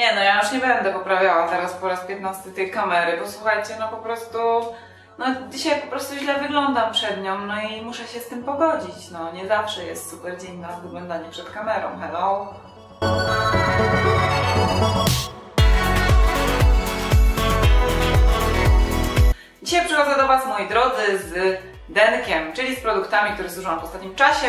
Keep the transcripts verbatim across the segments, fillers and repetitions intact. Nie, no ja już nie będę poprawiała teraz po raz piętnasty tej kamery, bo słuchajcie, no po prostu... No dzisiaj po prostu źle wyglądam przed nią, no i muszę się z tym pogodzić, no nie zawsze jest super dzień na wyglądanie przed kamerą, hello! Dzisiaj przychodzę do Was, moi drodzy, z denkiem, czyli z produktami, które zużyłam w ostatnim czasie.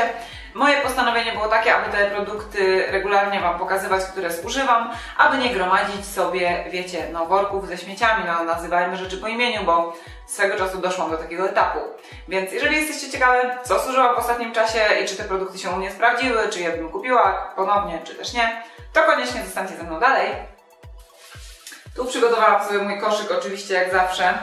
Moje postanowienie było takie, aby te produkty regularnie Wam pokazywać, które zużywam, aby nie gromadzić sobie, wiecie, no, worków ze śmieciami, no, nazywajmy rzeczy po imieniu, bo swego czasu doszłam do takiego etapu. Więc jeżeli jesteście ciekawe, co zużyłam w ostatnim czasie i czy te produkty się u mnie sprawdziły, czy je bym kupiła ponownie, czy też nie, to koniecznie zostańcie ze mną dalej. Tu przygotowałam sobie mój koszyk, oczywiście jak zawsze.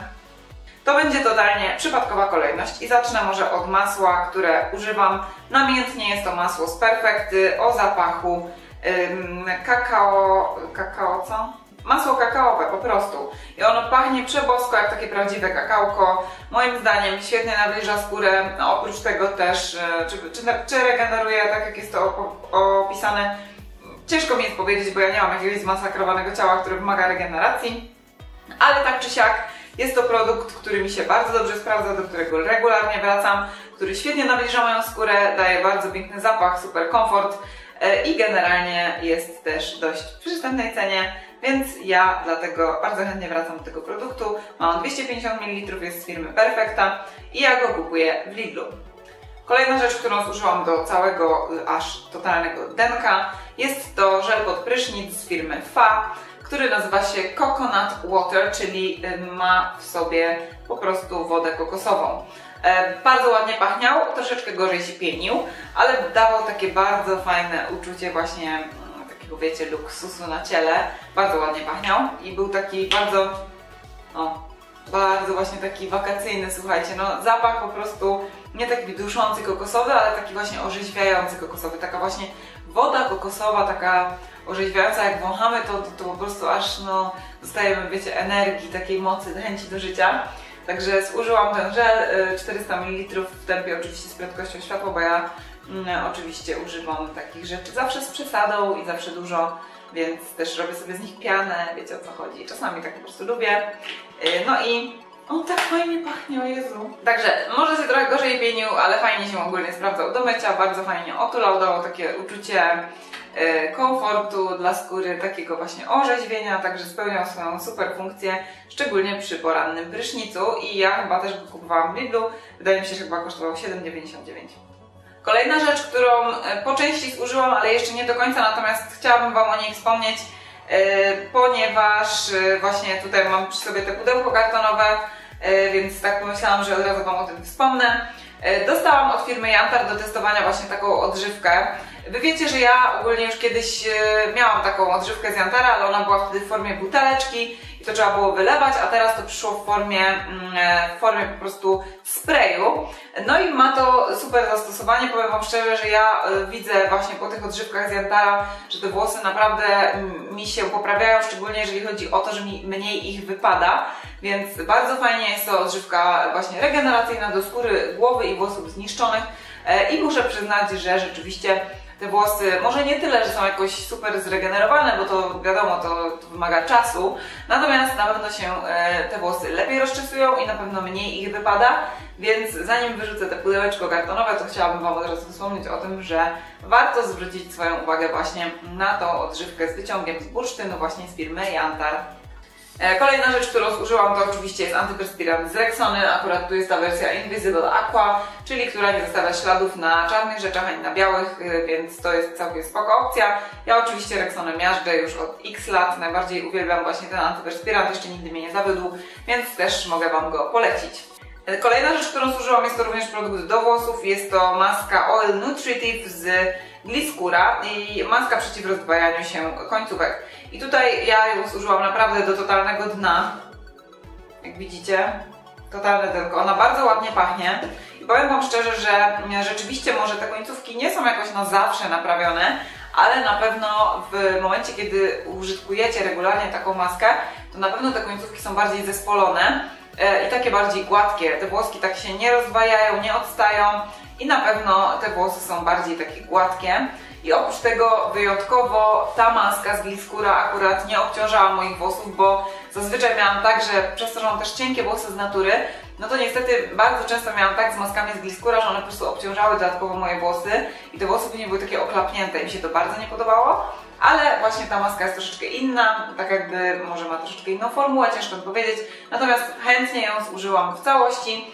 To będzie totalnie przypadkowa kolejność i zacznę może od masła, które używam. Namiętnie jest to masło z Perfekty o zapachu ym, kakao... kakao co? Masło kakaowe po prostu. I ono pachnie przebosko jak takie prawdziwe kakałko. Moim zdaniem świetnie nawilża skórę, no, oprócz tego też czy, czy, czy regeneruje, tak jak jest to opisane. Ciężko mi jest powiedzieć, bo ja nie mam jakiegoś zmasakrowanego ciała, które wymaga regeneracji. Ale tak czy siak jest to produkt, który mi się bardzo dobrze sprawdza, do którego regularnie wracam, który świetnie nawilża moją skórę, daje bardzo piękny zapach, super komfort i generalnie jest też dość w przystępnej cenie, więc ja dlatego bardzo chętnie wracam do tego produktu. Ma on dwieście pięćdziesiąt mililitrów, jest z firmy Perfecta i ja go kupuję w Lidlu. Kolejna rzecz, którą zużyłam do całego, aż totalnego denka, jest to żel pod prysznic z firmy Fa, który nazywa się Coconut Water, czyli ma w sobie po prostu wodę kokosową. Bardzo ładnie pachniał, troszeczkę gorzej się pienił, ale dawał takie bardzo fajne uczucie właśnie takiego, wiecie, luksusu na ciele. Bardzo ładnie pachniał i był taki bardzo, o, bardzo właśnie taki wakacyjny, słuchajcie, no zapach po prostu nie taki duszący kokosowy, ale taki właśnie orzeźwiający kokosowy, taka właśnie woda kokosowa, taka orzeźwiająca, jak wąchamy to, to, to po prostu aż no, dostajemy, wiecie, energii, takiej mocy, chęci do życia. Także zużyłam ten żel, czterysta mililitrów w tempie oczywiście z prędkością światła, bo ja mm, oczywiście używam takich rzeczy zawsze z przesadą i zawsze dużo, więc też robię sobie z nich pianę, wiecie o co chodzi. Czasami tak po prostu lubię. No i on tak fajnie pachnie, o Jezu. Także może się trochę gorzej pienił, ale fajnie się ogólnie sprawdzał do mycia, bardzo fajnie otulał, dało takie uczucie komfortu dla skóry, takiego właśnie orzeźwienia, także spełniał swoją super funkcję, szczególnie przy porannym prysznicu i ja chyba też go kupowałam w Lidlu, wydaje mi się, że chyba kosztował siedem dziewięćdziesiąt dziewięć. Kolejna rzecz, którą po części zużyłam, ale jeszcze nie do końca, natomiast chciałabym Wam o niej wspomnieć, ponieważ właśnie tutaj mam przy sobie te pudełko kartonowe, więc tak pomyślałam, że od razu Wam o tym wspomnę. Dostałam od firmy Jantar do testowania właśnie taką odżywkę. Wy wiecie, że ja ogólnie już kiedyś miałam taką odżywkę z Jantara, ale ona była wtedy w formie buteleczki i to trzeba było wylewać, a teraz to przyszło w formie, w formie po prostu sprayu. No i ma to super zastosowanie, powiem Wam szczerze, że ja widzę właśnie po tych odżywkach z Jantara, że te włosy naprawdę mi się poprawiają, szczególnie jeżeli chodzi o to, że mi mniej ich wypada, więc bardzo fajnie jest to odżywka właśnie regeneracyjna do skóry, głowy i włosów zniszczonych i muszę przyznać, że rzeczywiście te włosy może nie tyle, że są jakoś super zregenerowane, bo to wiadomo, to, to wymaga czasu, natomiast na pewno się e, te włosy lepiej rozczesują i na pewno mniej ich wypada, więc zanim wyrzucę te pudełeczko kartonowe, to chciałabym Wam od razu wspomnieć o tym, że warto zwrócić swoją uwagę właśnie na tą odżywkę z wyciągiem z bursztynu właśnie z firmy Jantar. Kolejna rzecz, którą zużyłam, to oczywiście jest antyperspirant z Rexony, akurat tu jest ta wersja Invisible Aqua, czyli która nie zostawia śladów na czarnych rzeczach ani na białych, więc to jest całkiem spoko opcja. Ja oczywiście Rexonę miażdżę już od X lat, najbardziej uwielbiam właśnie ten antyperspirant, jeszcze nigdy mnie nie zawiódł, więc też mogę Wam go polecić. Kolejna rzecz, którą zużyłam, jest to również produkt do włosów, jest to maska Oil Nutritive z Gliscura i maska przeciw rozdwajaniu się końcówek. I tutaj ja ją zużyłam naprawdę do totalnego dna, jak widzicie, totalne denko. Ona bardzo ładnie pachnie i powiem Wam szczerze, że rzeczywiście może te końcówki nie są jakoś na zawsze naprawione, ale na pewno w momencie, kiedy użytkujecie regularnie taką maskę, to na pewno te końcówki są bardziej zespolone i takie bardziej gładkie. Te włoski tak się nie rozdwajają, nie odstają i na pewno te włosy są bardziej takie gładkie. I I oprócz tego wyjątkowo ta maska z Gliscura akurat nie obciążała moich włosów, bo zazwyczaj miałam tak, że przez to, że mam też cienkie włosy z natury, no to niestety bardzo często miałam tak z maskami z Gliscura, że one po prostu obciążały dodatkowo moje włosy i te włosy później były takie oklapnięte i mi się to bardzo nie podobało. Ale właśnie ta maska jest troszeczkę inna, tak jakby może ma troszeczkę inną formułę, ciężko mi powiedzieć. Natomiast chętnie ją zużyłam w całości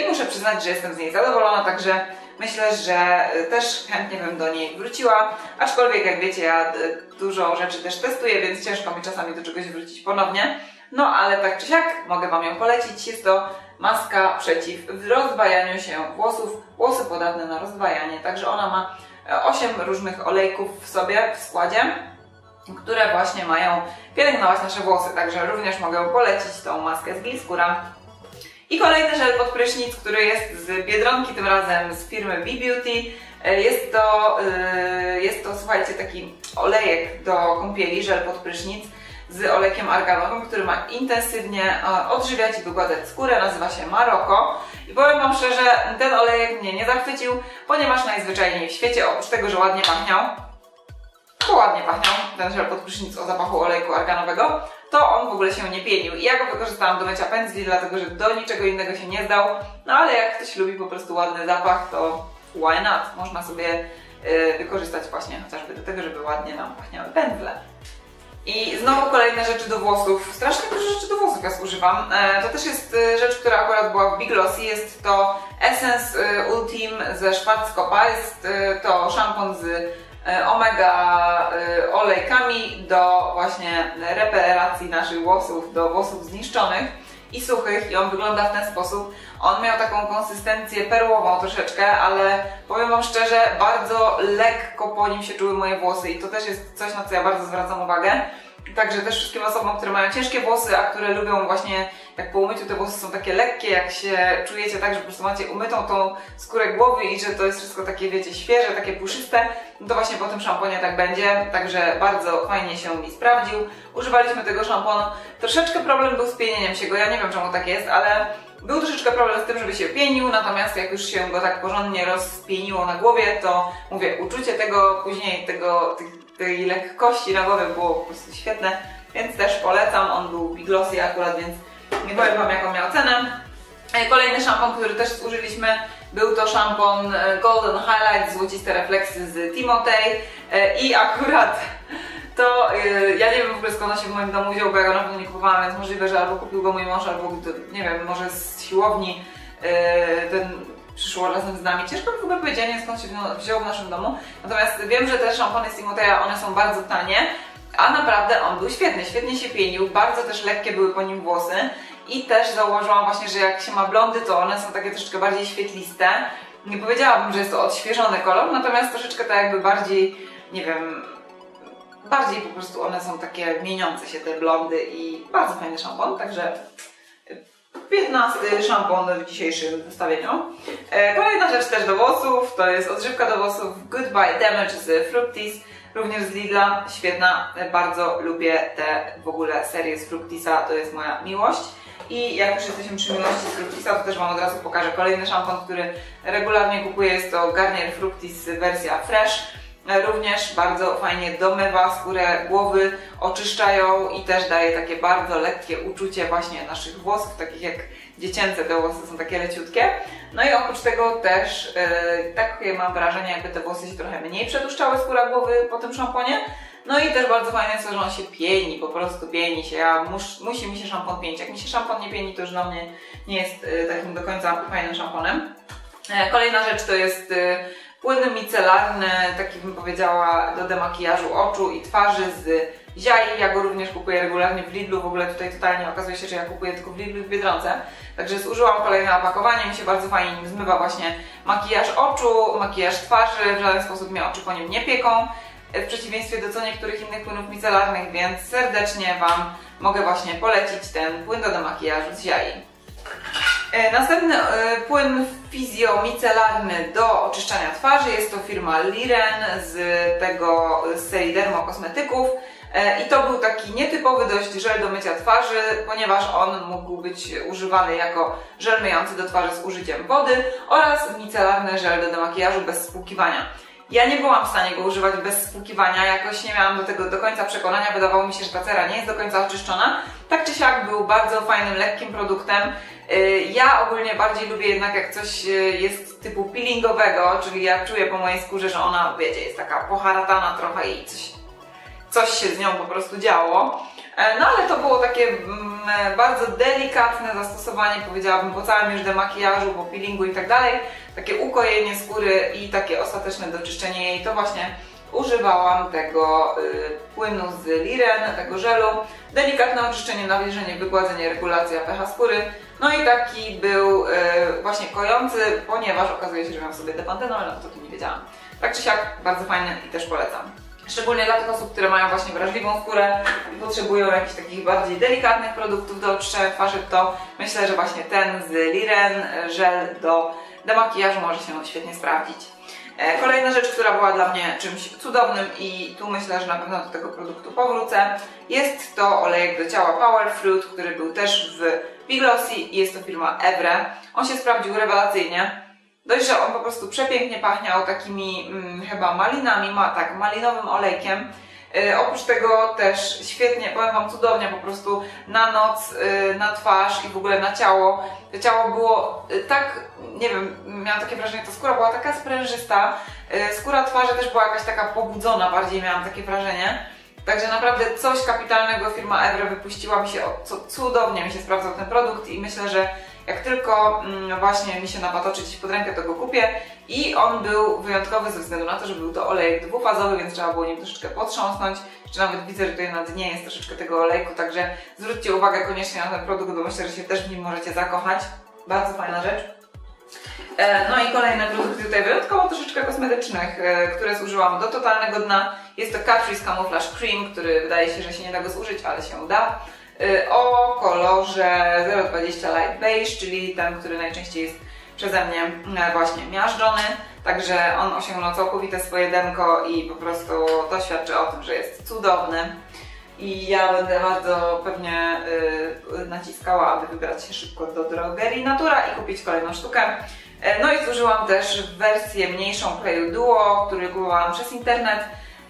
i muszę przyznać, że jestem z niej zadowolona, także myślę, że też chętnie bym do niej wróciła. Aczkolwiek jak wiecie, ja dużo rzeczy też testuję, więc ciężko mi czasami do czegoś wrócić ponownie. No ale tak czy siak mogę Wam ją polecić. Jest to maska przeciw rozdwajaniu się włosów, włosy podatne na rozdwajanie, także ona ma osiem różnych olejków w sobie, w składzie, które właśnie mają pielęgnować nasze włosy, także również mogę polecić tą maskę z Gliscura. I kolejny żel pod prysznic, który jest z Biedronki, tym razem z firmy Be Beauty. Jest to, jest to słuchajcie, taki olejek do kąpieli, żel pod prysznic z olejkiem arganowym, który ma intensywnie odżywiać i wygładzać skórę, nazywa się Maroko. I powiem Wam szczerze, ten olejek mnie nie zachwycił, ponieważ najzwyczajniej w świecie, oprócz tego, że ładnie pachniał, to ładnie pachniał ten żel pod prysznic o zapachu oleju arganowego, to on w ogóle się nie pienił. I ja go wykorzystałam do mycia pędzli, dlatego że do niczego innego się nie zdał, no ale jak ktoś lubi po prostu ładny zapach, to why not? Można sobie yy, wykorzystać właśnie chociażby do tego, żeby ładnie nam pachniały pędzle. I znowu kolejne rzeczy do włosów. Strasznie dużo rzeczy do włosów ja używam. To też jest rzecz, która akurat była w Big Lossy. Jest to Essence Ultime ze Schwarzkopa. Jest to szampon z omega olejkami do właśnie reparacji naszych włosów, do włosów zniszczonych i suchych, i on wygląda w ten sposób. On miał taką konsystencję perłową troszeczkę, ale powiem Wam szczerze, bardzo lekko po nim się czuły moje włosy i to też jest coś, na co ja bardzo zwracam uwagę. Także też wszystkim osobom, które mają ciężkie włosy, a które lubią właśnie, jak po umyciu te włosy są takie lekkie, jak się czujecie tak, że po prostu macie umytą tą skórę głowy i że to jest wszystko takie, wiecie, świeże, takie puszyste, no to właśnie po tym szamponie tak będzie, także bardzo fajnie się mi sprawdził. Używaliśmy tego szamponu. Troszeczkę problem był z pienieniem się go, ja nie wiem czemu tak jest, ale był troszeczkę problem z tym, żeby się pienił, natomiast jak już się go tak porządnie rozpieniło na głowie, to mówię, uczucie tego później, tego, tych tej lekkości na głowie było po prostu świetne, więc też polecam. On był Big Lossy akurat, więc nie powiem Wam, jaką miał cenę. Kolejny szampon, który też zużyliśmy, był to szampon Golden Highlight, złociste refleksy z Timotei i akurat to ja nie wiem w ogóle skąd on się w moim domu wziął, bo ja go na pewno nie kupowałam, więc możliwe, że albo kupił go mój mąż, albo nie wiem, może z siłowni ten przyszło razem z nami. Ciężko mi w ogóle powiedzieć, skąd się wziął w naszym domu. Natomiast wiem, że te szampony z Timoteja, one są bardzo tanie, a naprawdę on był świetny, świetnie się pienił, bardzo też lekkie były po nim włosy i też zauważyłam właśnie, że jak się ma blondy, to one są takie troszeczkę bardziej świetliste. Nie powiedziałabym, że jest to odświeżony kolor, natomiast troszeczkę tak jakby bardziej, nie wiem, bardziej po prostu one są takie mieniące się, te blondy i bardzo fajny szampon, także piętnasty szampon w dzisiejszym zestawieniu. Kolejna rzecz też do włosów, to jest odżywka do włosów Goodbye Damage z Fructis, również z Lidla, świetna, bardzo lubię te w ogóle serię z Fructisa, to jest moja miłość. I jak już jesteśmy przy miłości z Fructisa, to też Wam od razu pokażę kolejny szampon, który regularnie kupuję, jest to Garnier Fructis wersja Fresh. Również bardzo fajnie domywa skórę głowy, oczyszcza ją i też daje takie bardzo lekkie uczucie właśnie naszych włosów, takich jak dziecięce, te włosy są takie leciutkie. No i oprócz tego też yy, takie mam wrażenie, jakby te włosy się trochę mniej przetłuszczały, skóra głowy po tym szamponie. No i też bardzo fajne jest to, że on się pieni, po prostu pieni się, ja mus, musi mi się szampon pienić. Jak mi się szampon nie pieni, to już dla mnie nie jest yy, takim do końca fajnym szamponem. Yy, kolejna rzecz to jest yy, płyn micelarny, taki bym powiedziała, do demakijażu oczu i twarzy z Ziai. Ja go również kupuję regularnie w Lidlu, w ogóle tutaj totalnie okazuje się, że ja kupuję tylko w Lidlu i w Biedronce. Także zużyłam kolejne opakowanie, mi się bardzo fajnie nim zmywa właśnie makijaż oczu, makijaż twarzy, w żaden sposób mnie oczy po nim nie pieką, w przeciwieństwie do co niektórych innych płynów micelarnych, więc serdecznie Wam mogę właśnie polecić ten płyn do demakijażu z Ziai. Następny płyn fizjomicelarny do oczyszczania twarzy jest to firma Liren z tego z serii dermokosmetyków i to był taki nietypowy dość żel do mycia twarzy, ponieważ on mógł być używany jako żel myjący do twarzy z użyciem wody oraz micelarny żel do demakijażu bez spłukiwania. Ja nie byłam w stanie go używać bez spłukiwania, jakoś nie miałam do tego do końca przekonania, wydawało mi się, że ta cera nie jest do końca oczyszczona. Tak czy siak był bardzo fajnym, lekkim produktem. Ja ogólnie bardziej lubię jednak, jak coś jest typu peelingowego, czyli ja czuję po mojej skórze, że ona, wiecie, jest taka poharatana trochę i coś, coś się z nią po prostu działo. No ale to było takie mm, bardzo delikatne zastosowanie, powiedziałabym, po całym już demakijażu, po peelingu i tak dalej. Takie ukojenie skóry i takie ostateczne doczyszczenie jej. To właśnie używałam tego y, płynu z Liren, tego żelu. Delikatne oczyszczenie, nawilżenie, wygładzenie, regulacja pH skóry. No i taki był y, właśnie kojący, ponieważ okazuje się, że miałam sobie depantenol, no to tu nie wiedziałam. Tak czy siak bardzo fajny i też polecam. Szczególnie dla tych osób, które mają właśnie wrażliwą skórę i potrzebują jakichś takich bardziej delikatnych produktów do oczyszczenia twarzy, to myślę, że właśnie ten z Liren, żel do demakijażu może się świetnie sprawdzić. Kolejna rzecz, która była dla mnie czymś cudownym i tu myślę, że na pewno do tego produktu powrócę, jest to olejek do ciała Power Fruit, który był też w Piglossy i jest to firma Evre. On się sprawdził rewelacyjnie. Dość, że on po prostu przepięknie pachniał takimi hmm, chyba malinami, ma tak, malinowym olejkiem. Yy, oprócz tego też świetnie, powiem wam, cudownie po prostu na noc, yy, na twarz i w ogóle na ciało. To ciało było yy, tak, nie wiem, miałam takie wrażenie, ta skóra była taka sprężysta, yy, skóra twarzy też była jakaś taka pobudzona bardziej, miałam takie wrażenie. Także naprawdę coś kapitalnego firma Evre wypuściła mi się, o, cudownie mi się sprawdzał ten produkt i myślę, że jak tylko mm, właśnie mi się napatoczy gdzieś pod rękę, to go kupię. I on był wyjątkowy ze względu na to, że był to olejek dwufazowy, więc trzeba było nim troszeczkę potrząsnąć. Czy nawet widzę, że tutaj na dnie jest troszeczkę tego olejku, także zwróćcie uwagę koniecznie na ten produkt, bo myślę, że się też w nim możecie zakochać. Bardzo fajna rzecz. No i kolejne produkty tutaj wyjątkowo troszeczkę kosmetycznych, które zużyłam do totalnego dna. Jest to Catrice Camouflage Cream, który wydaje się, że się nie da go zużyć, ale się uda. O kolorze zero dwadzieścia Light Beige, czyli ten, który najczęściej jest przeze mnie właśnie miażdżony. Także on osiągnął całkowite swoje denko i po prostu to świadczy o tym, że jest cudowny. I ja będę bardzo pewnie yy, naciskała, aby wybrać się szybko do drogerii Natura i kupić kolejną sztukę. Yy, no i zużyłam też wersję mniejszą Playu Duo, który kupowałam przez internet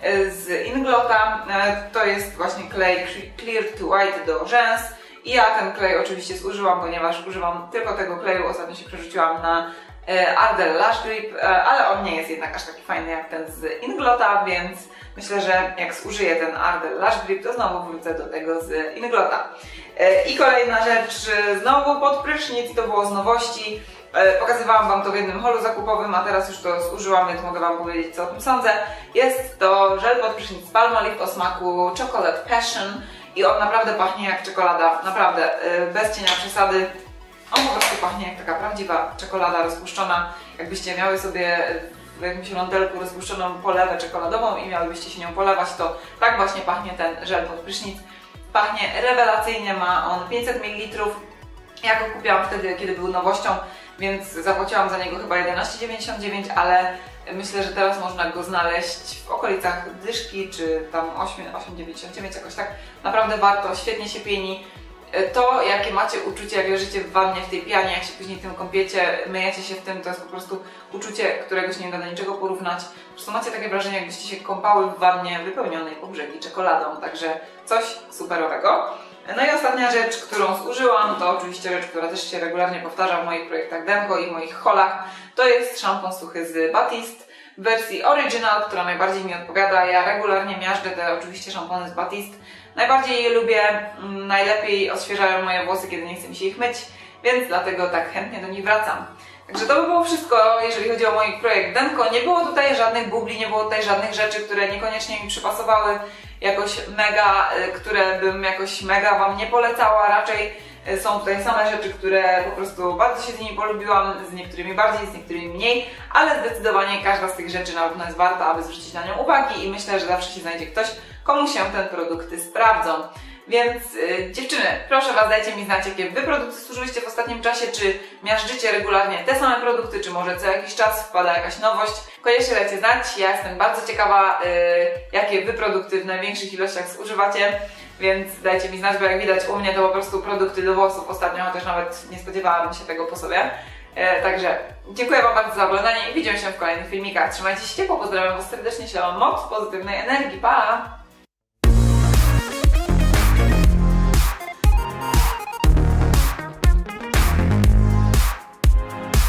yy, z Inglota. Yy, to jest właśnie klej Clear to White do rzęs. I ja ten klej oczywiście zużyłam, ponieważ używam tylko tego kleju. Ostatnio się przerzuciłam na yy, Ardell Lash Grip, yy, ale on nie jest jednak aż taki fajny jak ten z Inglota, więc myślę, że jak zużyję ten Ardell Lash Grip, to znowu wrócę do tego z Inglota. I kolejna rzecz, znowu pod prysznic, to było z nowości. Pokazywałam wam to w jednym holu zakupowym, a teraz już to zużyłam, więc mogę wam powiedzieć, co o tym sądzę. Jest to żel pod prysznic Palma Leaf o smaku Chocolate Passion i on naprawdę pachnie jak czekolada, naprawdę, bez cienia przesady. On po prostu pachnie jak taka prawdziwa czekolada rozpuszczona, jakbyście miały sobie w jakimś rondelku rozpuszczoną polewę czekoladową i miałybyście się nią polewać, to tak właśnie pachnie ten żel pod prysznic. Pachnie rewelacyjnie, ma on pięćset mililitrów. Ja go kupiłam wtedy, kiedy był nowością, więc zapłaciłam za niego chyba jedenaście dziewięćdziesiąt dziewięć, ale myślę, że teraz można go znaleźć w okolicach dyszki, czy tam osiem dziewięćdziesiąt dziewięć, jakoś tak. Naprawdę warto, świetnie się pieni. To, jakie macie uczucie, jak leżycie w wannie, w tej pianie, jak się później tym kąpiecie, myjecie się w tym, to jest po prostu uczucie, którego się nie da do niczego porównać. Po prostu macie takie wrażenie, jakbyście się kąpały w wannie wypełnionej po brzegi czekoladą, także coś superowego. No i ostatnia rzecz, którą zużyłam, to oczywiście rzecz, która też się regularnie powtarza w moich projektach Denko i moich holach, to jest szampon suchy z Batiste w wersji Original, która najbardziej mi odpowiada. Ja regularnie miażdżę te oczywiście szampony z Batiste. Najbardziej je lubię, najlepiej odświeżają moje włosy, kiedy nie chce mi się ich myć, więc dlatego tak chętnie do nich wracam. Także to by było wszystko, jeżeli chodzi o mój projekt Denko. Nie było tutaj żadnych bubli, nie było tutaj żadnych rzeczy, które niekoniecznie mi przypasowały jakoś mega, które bym jakoś mega wam nie polecała. Raczej są tutaj same rzeczy, które po prostu bardzo się z nimi polubiłam, z niektórymi bardziej, z niektórymi mniej, ale zdecydowanie każda z tych rzeczy na pewno jest warta, aby zwrócić na nią uwagi i myślę, że zawsze się znajdzie ktoś, komu się te produkty sprawdzą. Więc yy, dziewczyny, proszę was, dajcie mi znać, jakie wy produkty zużyłyście w ostatnim czasie, czy miażdżycie regularnie te same produkty, czy może co jakiś czas wpada jakaś nowość. Koniecznie dajcie znać, ja jestem bardzo ciekawa, yy, jakie wy produkty w największych ilościach zużywacie, więc dajcie mi znać, bo jak widać u mnie to po prostu produkty do włosów ostatnio, chociaż nawet nie spodziewałam się tego po sobie. E, także dziękuję wam bardzo za oglądanie i widzimy się w kolejnych filmikach. Trzymajcie się ciepło, pozdrawiam was serdecznie, ślę wam moc pozytywnej energii, pa!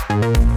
We'll be right back.